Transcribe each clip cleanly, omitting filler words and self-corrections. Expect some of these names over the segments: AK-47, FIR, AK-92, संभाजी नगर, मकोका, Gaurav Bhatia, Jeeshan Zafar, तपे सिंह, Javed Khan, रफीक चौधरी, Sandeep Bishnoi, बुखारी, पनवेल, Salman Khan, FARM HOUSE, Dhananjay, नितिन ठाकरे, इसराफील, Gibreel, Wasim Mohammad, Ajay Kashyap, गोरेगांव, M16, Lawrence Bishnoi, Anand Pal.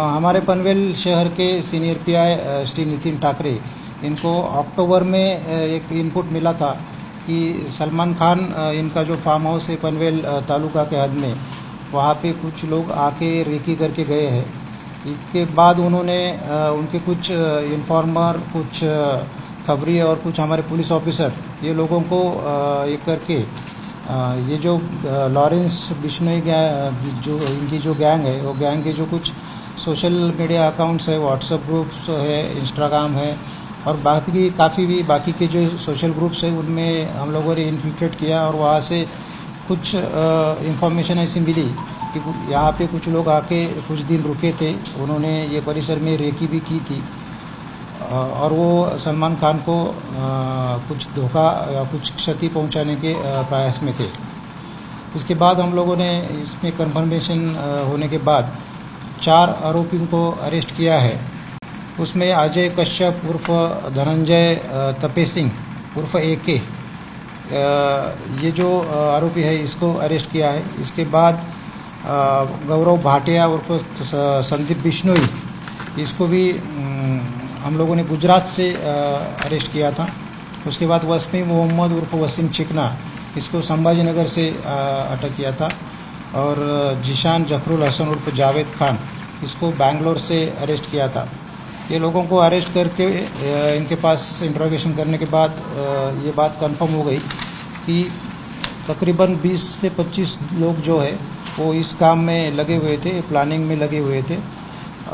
हमारे पनवेल शहर के सीनियर पीआई श्री नितिन ठाकरे, इनको अक्टूबर में एक इनपुट मिला था कि सलमान खान इनका जो फार्म हाउस है पनवेल तालुका के हद में, वहाँ पे कुछ लोग आके रेकी करके गए हैं। इसके बाद उन्होंने उनके कुछ इन्फॉर्मर, कुछ खबरी और कुछ हमारे पुलिस ऑफिसर, ये लोगों को ये करके ये जो लॉरेंस बिश्नोई जो इनकी जो गैंग है, वो गैंग के जो कुछ सोशल मीडिया अकाउंट्स है, व्हाट्सएप ग्रुप्स है, इंस्टाग्राम है और बाकी बाकी के जो सोशल ग्रुप्स है, उनमें हम लोगों ने इन्फिल्ट्रेट किया और वहाँ से कुछ इंफॉर्मेशन ऐसी मिली कि यहाँ पे कुछ लोग आके कुछ दिन रुके थे। उन्होंने ये परिसर में रेकी भी की थी और वो सलमान खान को कुछ धोखा या कुछ क्षति पहुँचाने के प्रयास में थे। इसके बाद हम लोगों ने इसमें कन्फर्मेशन होने के बाद 4 आरोपियों को अरेस्ट किया है। उसमें अजय कश्यप उर्फ धनंजय, तपे सिंह उर्फ AK, ये जो आरोपी है इसको अरेस्ट किया है। इसके बाद गौरव भाटिया उर्फ संदीप बिश्नोई, इसको भी हम लोगों ने गुजरात से अरेस्ट किया था। उसके बाद वसीम मोहम्मद उर्फ वसीम चिकना, इसको संभाजी नगर से अटक किया था और जीशान जफर उल्हसन उर्फ जावेद खान, इसको बैंगलोर से अरेस्ट किया था। ये लोगों को अरेस्ट करके इनके पास इंट्रोगेशन करने के बाद ये बात कंफर्म हो गई कि तकरीबन 20 से 25 लोग जो है वो इस काम में लगे हुए थे, प्लानिंग में लगे हुए थे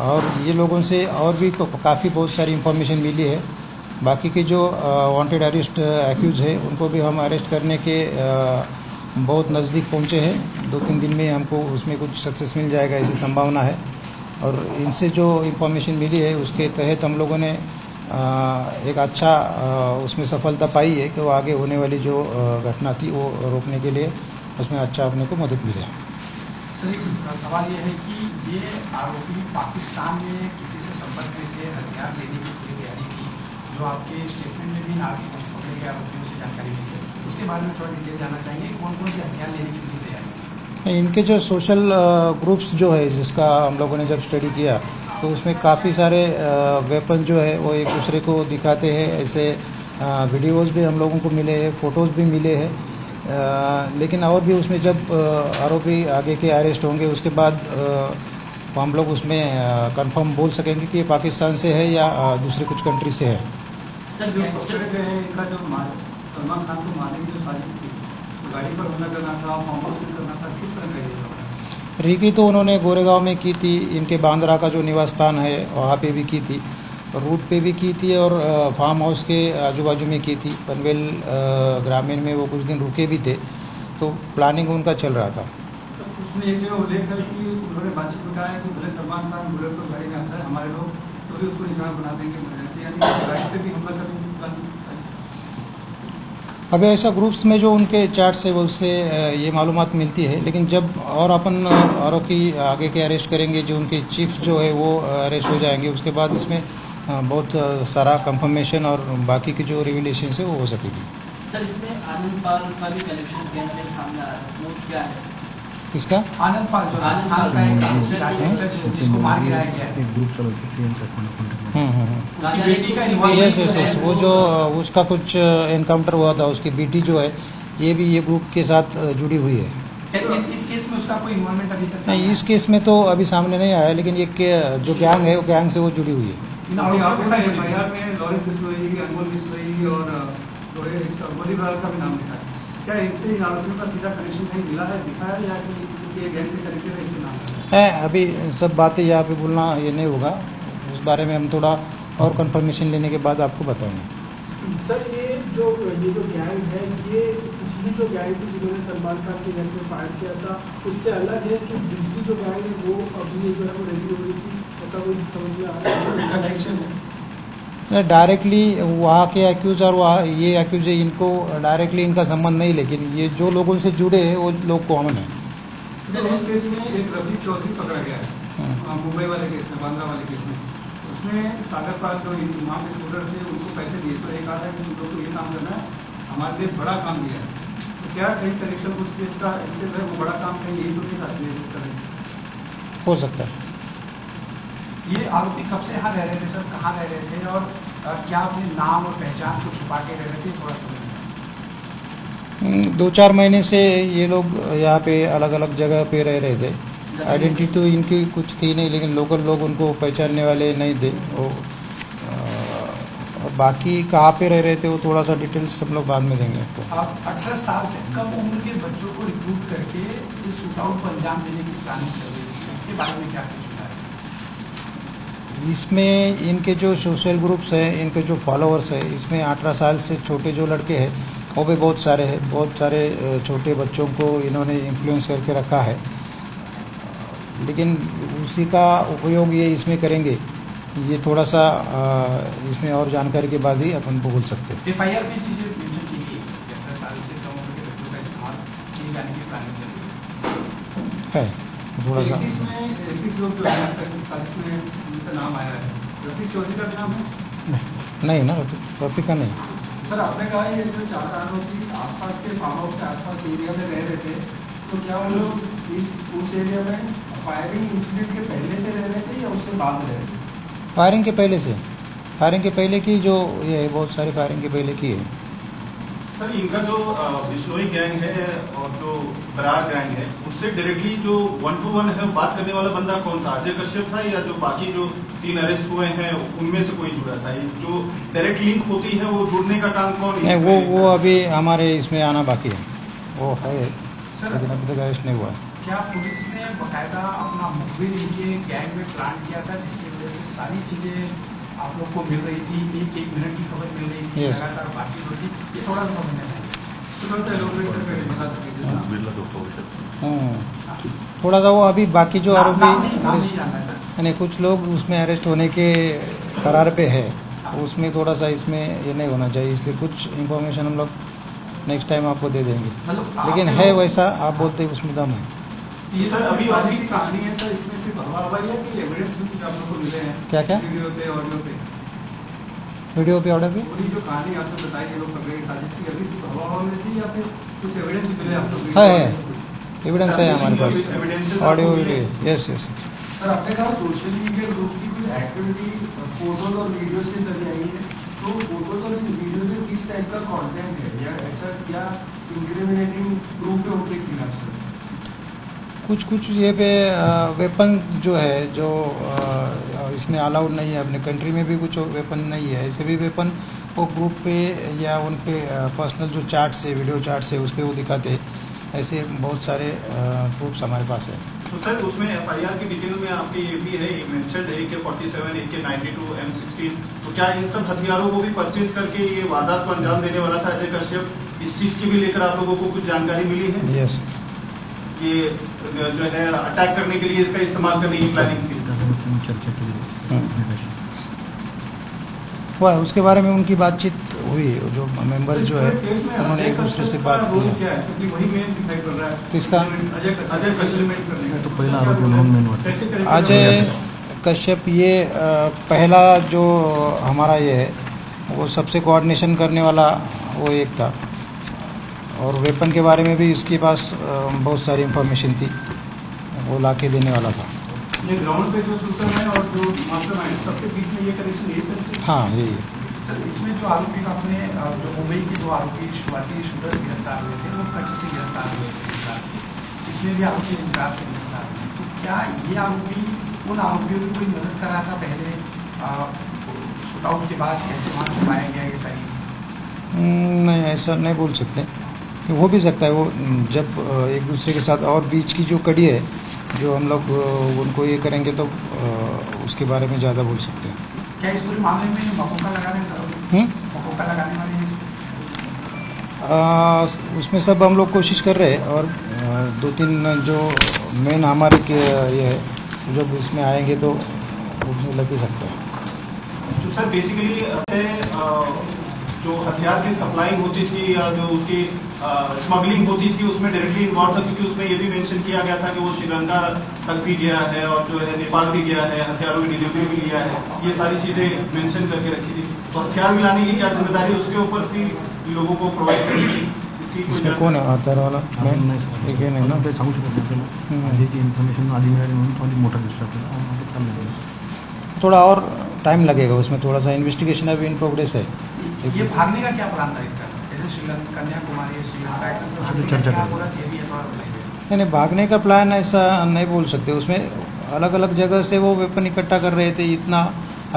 और ये लोगों से और भी काफ़ी बहुत सारी इंफॉर्मेशन मिली है। बाकी के जो वांटेड अरेस्ट एक्यूज़ है उनको भी हम अरेस्ट करने के बहुत नज़दीक पहुंचे हैं। 2-3 दिन में हमको उसमें कुछ सक्सेस मिल जाएगा, ऐसी संभावना है। और इनसे जो इंफॉर्मेशन मिली है उसके तहत हम लोगों ने एक अच्छा उसमें सफलता पाई है कि वो आगे होने वाली जो घटना थी वो रोकने के लिए उसमें अच्छा अपने को मदद मिले। सर, एक सवाल ये है कि ये आरोपी पाकिस्तान में किसी से संपर्क में थे, हथियार लेने की पूरी तैयारी थी, जो आपके स्टेटमेंट में भी पकड़े गए आरोपियों से जानकारी मिली है, उसके बारे में थोड़ा डिटेल जानना चाहिए। कौन कौन से हथियार लेने की पूरी तैयारी? इनके जो सोशल ग्रुप्स जो है जिसका हम लोगों ने जब स्टडी किया तो उसमें काफ़ी सारे वेपन जो है वो एक दूसरे को दिखाते हैं, ऐसे वीडियोस भी हम लोगों को मिले हैं, फ़ोटोज़ भी मिले हैं। लेकिन और भी उसमें जब आरोपी आगे के अरेस्ट होंगे उसके बाद हम लोग उसमें कंफर्म बोल सकेंगे कि ये पाकिस्तान से है या दूसरे कुछ कंट्री से है। सर, सलमान खान को मारने की जो साजिश थी, गाड़ी पर हमला करना था, फार्म हाउस में करना था, किस तरह का? रेकी तो उन्होंने गोरेगांव में की थी, इनके बांद्रा का जो निवास स्थान है वहाँ पे भी की थी, रूट पे भी की थी और फार्म हाउस के आजू बाजू में की थी। पनवेल ग्रामीण में वो कुछ दिन रुके भी थे, तो प्लानिंग उनका चल रहा था। सलमान खान पर हमारे लोग तो उसको निशाना बना देंगे। अभी ऐसा ग्रुप्स में जो उनके चार्ट्स है वो उससे ये मालूमात मिलती है, लेकिन जब और अपन आरोपी आगे के अरेस्ट करेंगे, जो उनके चीफ जो है वो अरेस्ट हो जाएंगे, उसके बाद इसमें बहुत सारा कंफर्मेशन और बाकी की जो रिविलेशन है वो हो सकेगी। सर, इसमें आनंद पाल का भी कनेक्शन सामने आ रहा है, वो क्या है? किसका? आनंद पाल जो राजस्थान, वो जो उसका कुछ एनकाउंटर हुआ था, उसकी बेटी जो है ये भी ये ग्रुप के साथ जुड़ी हुई है। इस केस में उसका कोई इन्वॉल्वमेंट अभी तक नहीं? इस केस में तो अभी सामने नहीं आया, लेकिन एक जो गैंग है वो गैंग से वो जुड़ी हुई है। क्या इनसे इन आरोपियों का सीधा कनेक्शन नहीं मिला है, दिखाया या कि गैंग से कनेक्टेड है? इसके नाम है अभी सब बातें यहाँ पे बोलना ये नहीं होगा, उस बारे में हम थोड़ा और कंफर्मेशन लेने के बाद आपको बताएंगे। सर, ये जो गैंग है, ये पिछली जो गैंग थी जिन्होंने सलमान खान के गैंग में फायर किया था उससे अलग है कि दूसरी जो गैंग है वो अभी जो है वो रेडी हो गई थी, ऐसा कोई समझ में आ रहा है? डायरेक्टली वहाँ के एक्यूज और वहाँ ये एक्यूज है, इनको डायरेक्टली इनका संबंध नहीं, लेकिन ये जो लोगों से जुड़े हैं वो लोग कॉमन है। सर, इस केस में एक रवि चौधरी पकड़ा गया है, मुंबई वाले केस में, बांद्रा वाले केस में, उसमें सागर पाल जो वहाँ के शूटर थे उनको पैसे दिए, तो एक आधा है उनको ये काम करना है, हमारे लिए बड़ा काम दिया है, तो क्या कहीं कनेक्शन उस केस का इससे जो है वो बड़ा काम कहीं यही तो नहीं हो सकता है? ये आरोपी कब से यहाँ रह रहे थे सर, कहाँ रह रहे थे और क्या अपने नाम और पहचान को छुपा के रह रहे थे? थोड़ा 2-4 महीने से ये लोग यहाँ पे अलग अलग जगह पे रह रहे थे। आइडेंटिटी तो इनकी कुछ थी नहीं, लेकिन लोकल लोग उनको पहचानने वाले नहीं थे। बाकी कहाँ पे रह रहे थे वो थोड़ा सा डिटेल्स हम लोग बाद में देंगे आपको। आप 18 साल से कम उम्र के बच्चों को रिक्रूट करके इस शूटआउट को अंजाम देने की प्लानिंग कर रहे हैं, इसके बारे में क्या कुछ बताएं? इसमें इनके जो सोशल ग्रुप्स हैं, इनके जो फॉलोअर्स हैं, इसमें 18 साल से छोटे जो लड़के हैं वो भी बहुत सारे हैं। बहुत सारे छोटे बच्चों को इन्होंने इन्फ्लुएंस करके रखा है, लेकिन उसी का उपयोग ये इसमें करेंगे ये थोड़ा सा इसमें और जानकारी के बाद ही अपन बोल सकते हैं। FIR में चीजें मेंशन की गई है 18 साल से कम उम्र के बच्चों का इस्तेमाल किए जाने की प्लानिंग चल रही है। थोड़ा सा इसमें किस लोग जो है उनका नाम आया है, रफीक चौधरी का नाम है नहीं ना? रफीक का नहीं सर। आपने कहा ये जो 4 आरोपी आस पास के फार्म हाउस के आसपास एरिया में रह रहे थे, तो क्या वो लोग उस एरिया में फायरिंग इंसिडेंट के पहले से रह रहे थे या उसके बाद रह रहे थे? फायरिंग के पहले से, फायरिंग के पहले की जो ये बहुत सारी फायरिंग के पहले की है सर। इनका जो बिश्नोई गैंग है और जो बरार गैंग है उससे डायरेक्टली जो 1-to-1 है बात करने वाला बंदा कौन था? अजय कश्यप था या जो बाकी जो 3 अरेस्ट हुए हैं उनमें से कोई जुड़ा था? जो डायरेक्ट लिंक होती है वो जुड़ने का काम कौन है? वो अभी हमारे इसमें आना बाकी है, वो है सर, लेकिन अभी तक अरेस्ट नहीं हुआ है। क्या पुलिस ने बाकायदा अपना मुखबिर इनके गैंग में प्लान किया था जिसकी वजह से सारी चीज़ें आप लोग को मिल रही थी, एक मिनट की खबर मिल रही थी लगातार बाकी हो रही? ये थोड़ा सा समझना चाहिए, थोड़ा सा वो अभी बाकी जो आरोपी यानी कुछ लोग उसमें अरेस्ट होने के करार पे है, उसमें थोड़ा सा इसमें ये नहीं होना चाहिए, इसलिए कुछ इन्फॉर्मेशन हम लोग नेक्स्ट टाइम आपको दे देंगे, लेकिन है वैसा आप बोलते उसमें दम है। ये सर अभी वाली कहानी है सर, इसमें सिर्फ हवा हवाई है कि एविडेंस भी आप लोगों को मिले हैं? क्या क्या वीडियो पे, ऑडियो पे? वीडियो पे, ऑडियो पे पूरी जो कहानी आपने बताई ये लोग पकड़े साजिश की, अभी सिर्फ हवा हवाई थी या फिर कुछ एविडेंस भी मिले आप लोग? है एविडेंस है हमारे पास, audio video. Yes yes sir. आपने कहा सोशल मीडिया ग्रुप की कुछ एक्टिविटी फोटोज और वीडियोज के जरिए आई है, तो फोटोज और वीडियोज में किस टाइप का कॉन्टेंट है या ऐसा क्या इंक्रिमिनेटिंग प्रूफ है उनके खिलाफ? सर कुछ कुछ ये पे वेपन जो है जो इसमें अलाउड नहीं है, अपने कंट्री में भी कुछ वेपन नहीं है, ऐसे भी वेपन वो ग्रुप पे या उन पे पर्सनल जो चार्ट्स है, वीडियो चार्ट्स है उस पर वो दिखाते, ऐसे बहुत सारे प्रूफ्स हमारे पास है। तो सर उसमें FIR की डिटेल में आपके ये भी है मेंशन्ड AK-47, AK-92, M16, तो क्या इन सब हथियारों को भी परचेज करके ये वारदात को अंजाम देने वाला था अजय कश्यप? इस चीज़ की भी लेकर आप लोगों को कुछ जानकारी मिली है? यस, ये जो है अटैक करने के लिए इसका इस्तेमाल करने की प्लानिंग थी चर्चा के लिए हुआ, उसके बारे में उनकी बातचीत हुई, जो मेंबर जो है उन्होंने एक दूसरे से बात की। इसका अजय कश्यप ये पहला जो हमारा ये है वो सबसे कोऑर्डिनेशन करने वाला वो एक था, और वेपन के बारे में भी उसके पास बहुत सारी इंफॉर्मेशन थी, वो लाके देने वाला था। ये ग्राउंड पे जो शूटर है और जो मास्टरमाइंड सबके बीच में ये कनेक्शन है सर? हाँ यही सर। इसमें जो आरोपी आपने जो मुंबई के जो आरोपी शुरुआती शूटर गिरफ्तार हुए थे वो कच्छ से गिरफ्तार हुए थे, इसमें भी आरोपी गुजरात से गिरफ्तार हुए, तो क्या ये आरोपी उन आरोपियों की कोई मदद कर रहा था पहले शूटआउट के बाद कैसे वहाँ छुपाया गया ये सारी? नहीं ऐसा नहीं बोल सकते, हो भी सकता है वो जब एक दूसरे के साथ और बीच की जो कड़ी है जो हम लोग उनको ये करेंगे तो उसके बारे में ज़्यादा बोल सकते हैं। क्या इस पूरे मामले में मकोका लगाने उसमें सब हम लोग कोशिश कर रहे हैं, और 2-3 जो मेन हमारे के ये है जब इसमें आएंगे तो उसमें लग ही सकता है। तो सर बेसिकली जो हथियार की सप्लाइंग होती थी या जो उसकी स्मगलिंग होती थी उसमें डायरेक्टली इन्वॉल्व था, क्योंकि उसमें ये भी मेंशन किया गया था कि वो श्रीलंका तक भी गया है और जो है नेपाल भी गया है, हथियारों की डिलीवरी भी लिया है, ये सारी चीज़ें मेंशन करके रखी थी। तो हथियार मिलाने की क्या जिम्मेदारी उसके ऊपर थी लोगों को प्रोवाइड करनी थी? इसकी कौन है हथियार वाला? सांगू शकत नाही, त्याला आधीची इन्फॉर्मेशन आधी मिळाली म्हणून थोडी मोठा विश्वास थोड़ा और टाइम लगेगा, उसमें थोड़ा सा इन्वेस्टिगेशन अभी इन प्रोग्रेस है। ये भागने का क्या प्लान था इसका? नहीं नहीं, भागने का प्लान ऐसा नहीं बोल सकते, उसमें अलग अलग जगह से वो वेपन इकट्ठा कर रहे थे, इतना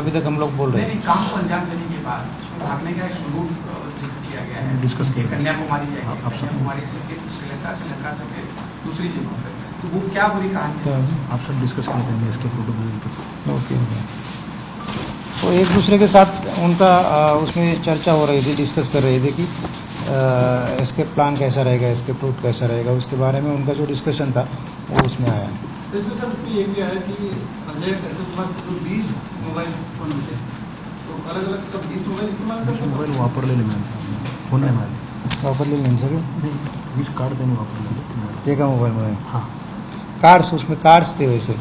अभी तक हम लोग बोल रहे हैं। काम को अंजाम देने के बाद भागने का एक रूट दिया गया है, डिस्कस किया गया है, कन्याकुमारी से श्रीलंका से दूसरी जगह पर, तो वो क्या बुरी कहानी है आप सब डिस्कस करते हैं इसके फोटो बदलते। ओके, तो एक दूसरे के साथ उनका उसमें चर्चा हो रही थी, डिस्कस कर रहे थे कि इसके प्लान कैसा रहेगा, इसके फ्रूट कैसा रहेगा, उसके बारे में उनका जो डिस्कशन था वो उसमें आया। इसमें सर ये भी आया कि अजय कश्यप 20 मोबाइल फोन होते तो अलग अलग सब 20 मोबाइल इस्तेमाल करते, मोबाइल वापरलेले माणसं फोन नाही मारले, वापरलेले माणसं सगळे 20 कार्ड त्यांनी वापरले एका मोबाईलमध्ये। हां, कार्ड्स उसमें कार्ड्स थे वैसे,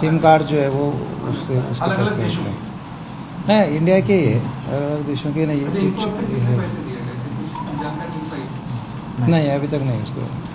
सिम कार्ड जो है वो उससे अलग अलग देशों में नहीं, इंडिया के ही है, अलग देशों के नहीं है, कुछ है नहीं, अभी तक नहीं उसको।